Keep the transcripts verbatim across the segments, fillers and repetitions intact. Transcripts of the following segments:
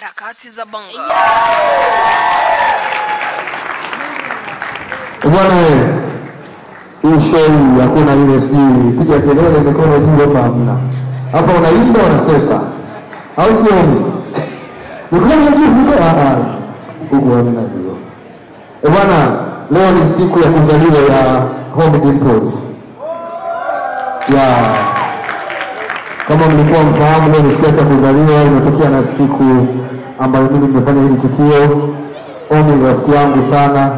harakati za bongo. Bwana ushei hakuna ile sijui piga kelele mikono juu hapa hamna. Hapa unaimba unasema. Au sioni. Mikono juu huko hapa. Huko hamna hizo. Eh bwana leo ni siku ya kuzaliwa ya Home Dimples. Yeah. Kama mlikuwa mfahamu leo ni siku ya kuzaliwa imetokea na siku ambayo mimi nimefanya hili tukio. Omi rafiki yangu sana.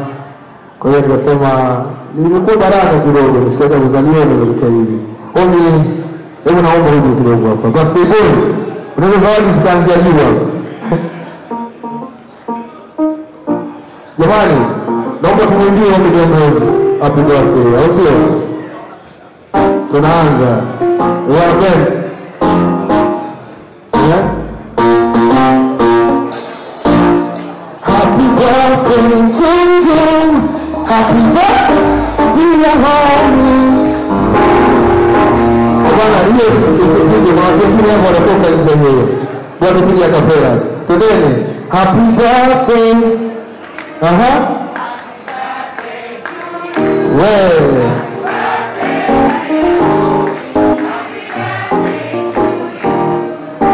Kwa hiyo tunasema nilikuwa baraka kidogo ni siku ya kuzaliwa nilikuwa hivi. Omi hebu naomba hivi kidogo hapa. Kwa sababu unaweza zawadi zikaanzia hiyo. Jamani naomba tumwambie Omi Dimples happy birthday. Au sio? Tunaanza. Wewe best. Happy birthday, dear homie. Bwana hiyo sisi tunawasifia kwa kutoka nje hiyo. Bwana pia kafera. Tudeni happy birthday. Aha. Wewe.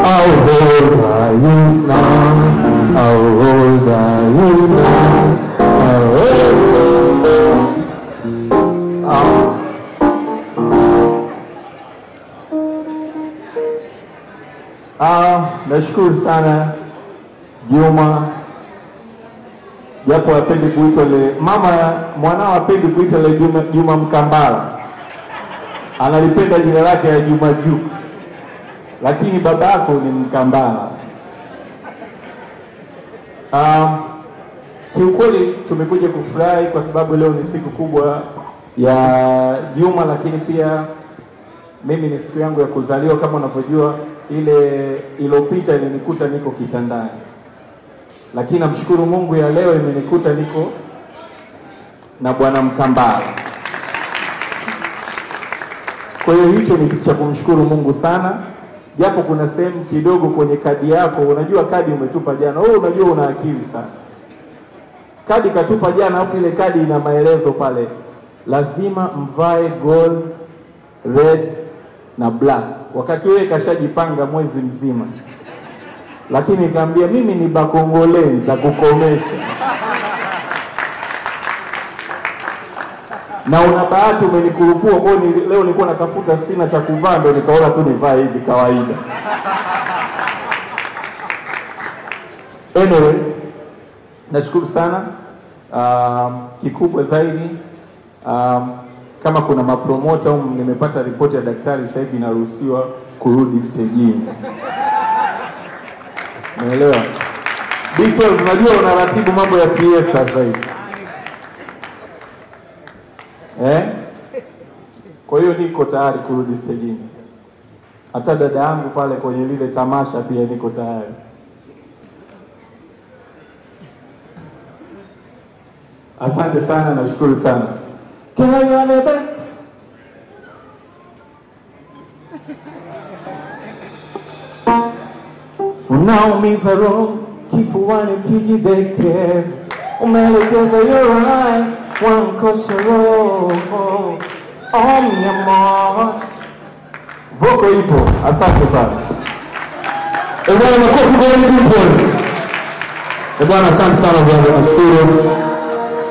How old are you now? How old are you now? Ah, nashukuru sana Juma. Japo apendi kuitwa le mama mwanao apendi kuitwa le Juma, Juma Mkambala. Analipenda jina lake ya Juma Jux. Lakini babako ni Mkambala. Ah, kiukweli tumekuja kufurahi kwa sababu leo ni siku kubwa ya Juma, lakini pia mimi ni siku yangu ya kuzaliwa kama unavyojua. Ile ilopita ilinikuta niko kitandani, lakini namshukuru Mungu ya leo imenikuta niko na Bwana Mkambala. Kwa hiyo hicho ni kitu cha kumshukuru Mungu sana, japo kuna sehemu kidogo kwenye kadi yako. Unajua kadi umetupa jana, wewe unajua una akili sana. Kadi katupa jana, afu ile kadi ina maelezo pale, lazima mvae gold, red na black. Wakati wewe kashajipanga mwezi mzima. Lakini nikamwambia mimi ni bakongole nitakukomesha. Na una bahati umenikurupua kwa leo nilikuwa natafuta sina cha kuvaa ndio nikaona tu nivaa hivi kawaida. Anyway, nashukuru sana. Um, kikubwa zaidi um, kama kuna mapromota um, nimepata ripoti ya daktari sasa hivi naruhusiwa kurudi stejini. Unaelewa? Bito unajua unaratibu mambo ya Fiesta sasa hivi. Eh? Kwa hiyo niko tayari kurudi stejini. Hata dada yangu pale kwenye lile tamasha pia niko tayari. Asante sana na shukuru sana. Girl, you are the best. Unaumiza roho kifuani kijidekeza, umeelekeza your eyes wankosha roho. Oh mi amor, voko ipo. Asante sana. Ebwana makofi kwa Dimples. Ebwana asante sana kwa kushukuru.